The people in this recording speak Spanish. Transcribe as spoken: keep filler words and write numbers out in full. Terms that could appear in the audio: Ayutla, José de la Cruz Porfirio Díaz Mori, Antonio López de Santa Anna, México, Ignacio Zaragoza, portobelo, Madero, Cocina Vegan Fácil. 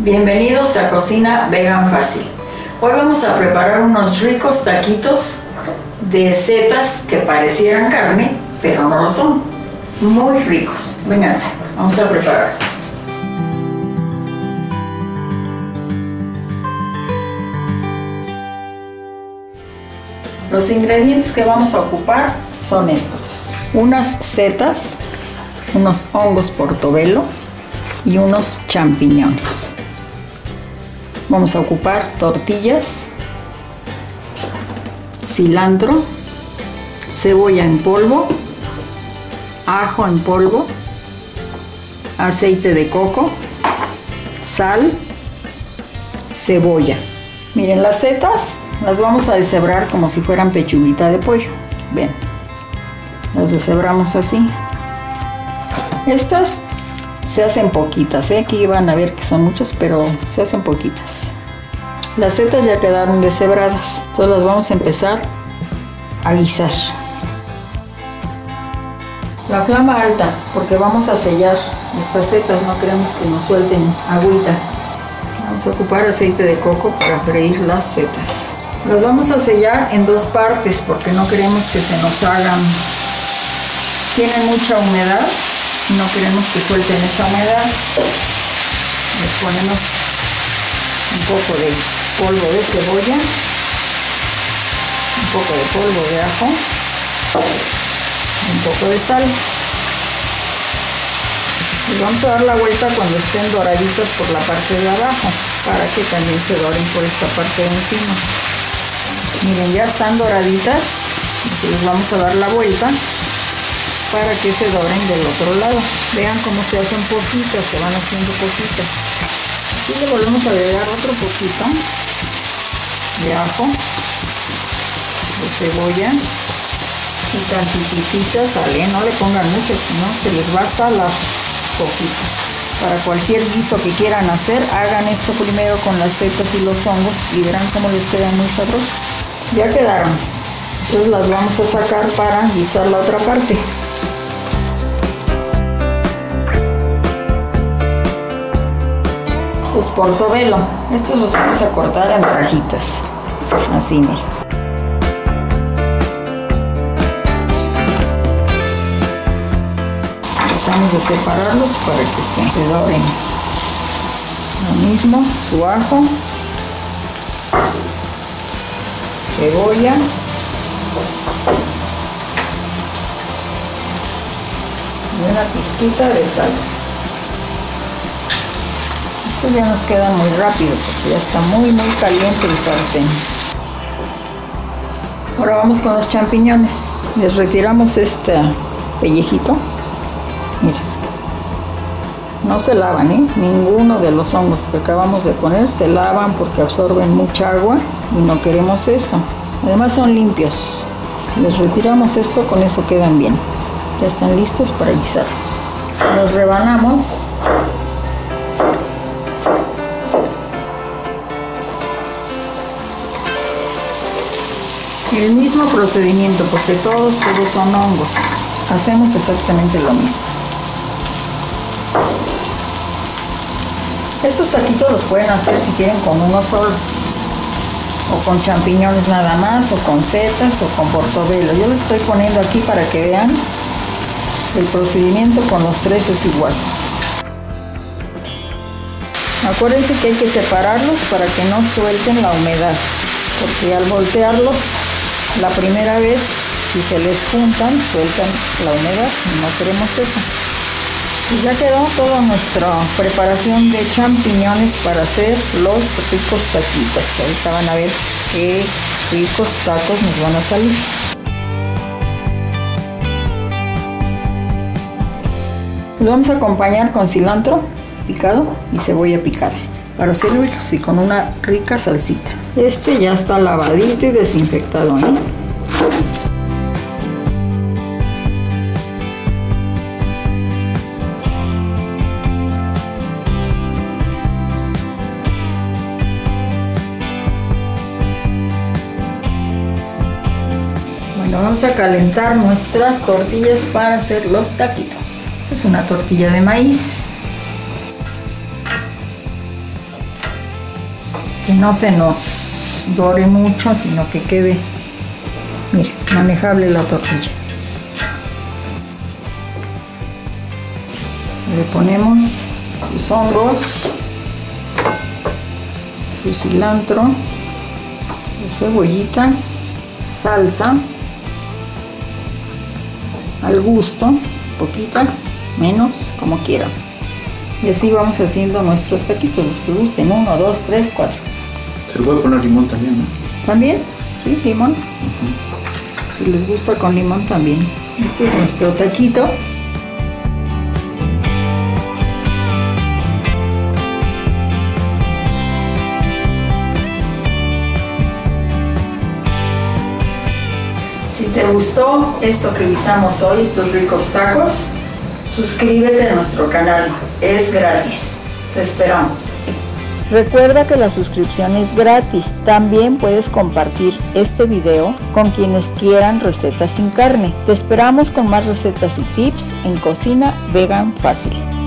Bienvenidos a Cocina Vegan Fácil. Hoy vamos a preparar unos ricos taquitos de setas que parecieran carne, pero no lo son. Muy ricos. Vénganse, vamos a prepararlos. Los ingredientes que vamos a ocupar son estos: unas setas, unos hongos portobelo y unos champiñones. Vamos a ocupar tortillas, cilantro, cebolla en polvo, ajo en polvo, aceite de coco, sal, cebolla. Miren, las setas las vamos a deshebrar como si fueran pechuguita de pollo. Bien, las deshebramos así. Estas se hacen poquitas, ¿eh? Aquí van a ver que son muchas, pero se hacen poquitas. Las setas ya quedaron deshebradas, entonces las vamos a empezar a guisar. La flama alta, porque vamos a sellar estas setas, no queremos que nos suelten agüita. Vamos a ocupar aceite de coco para freír las setas. Las vamos a sellar en dos partes porque no queremos que se nos hagan. Tienen mucha humedad y no queremos que suelten esa humedad. Les ponemos un poco de polvo de cebolla, un poco de polvo de ajo, un poco de sal. Les vamos a dar la vuelta cuando estén doraditas por la parte de abajo, para que también se doren por esta parte de encima. Miren, ya están doraditas, les vamos a dar la vuelta para que se doren del otro lado. Vean cómo se hacen poquitas, se van haciendo poquitas. Aquí le volvemos a agregar otro poquito de ajo, de cebolla y tantitita sal, ¿eh? No le pongan mucho, si no se les va a salar poquito. Para cualquier guiso que quieran hacer, hagan esto primero con las setas y los hongos y verán cómo les quedan muy sabrosos. Ya quedaron, entonces las vamos a sacar para guisar la otra parte. Los portobelo, estos los vamos a cortar en rajitas, así miren. Vamos a separarlos para que se doren. Lo mismo, su ajo, cebolla, y una pizquita de sal. Esto ya nos queda muy rápido porque ya está muy muy caliente el sartén. Ahora vamos con los champiñones. Les retiramos este pellejito. Miren, no se lavan, ¿eh? Ninguno de los hongos que acabamos de poner se lavan porque absorben mucha agua y no queremos eso. Además son limpios. Si les retiramos esto, con eso quedan bien. Ya están listos para guisarlos. Los rebanamos. El mismo procedimiento porque todos, todos son hongos. Hacemos exactamente lo mismo. Estos taquitos los pueden hacer si quieren con uno solo, o con champiñones nada más, o con setas, o con portobelo. Yo les estoy poniendo aquí para que vean el procedimiento. Con los tres es igual. Acuérdense que hay que separarlos para que no suelten la humedad, porque al voltearlos la primera vez, si se les juntan, sueltan la humedad y no queremos eso. Y ya quedó toda nuestra preparación de champiñones para hacer los ricos taquitos. Ahorita van a ver qué ricos tacos nos van a salir. Lo vamos a acompañar con cilantro picado y cebolla picada para servirlos, y con una rica salsita. Este ya está lavadito y desinfectado, ¿eh? Vamos a calentar nuestras tortillas para hacer los taquitos. Esta es una tortilla de maíz. no se nos dore mucho, sino que quede, mire, manejable la tortilla. Le ponemos sus hongos, su cilantro, su cebollita, salsa, al gusto, poquita, menos, como quieran. Y así vamos haciendo nuestros taquitos, los que gusten, uno, dos, tres, cuatro. Se le puede poner limón también, ¿no? También, sí, limón. Uh-huh. Si les gusta con limón también. Este es nuestro taquito. Si te gustó esto que guisamos hoy, estos ricos tacos, suscríbete a nuestro canal, es gratis. Te esperamos. Recuerda que la suscripción es gratis. También puedes compartir este video con quienes quieran recetas sin carne. Te esperamos con más recetas y tips en Cocina Vegan Fácil.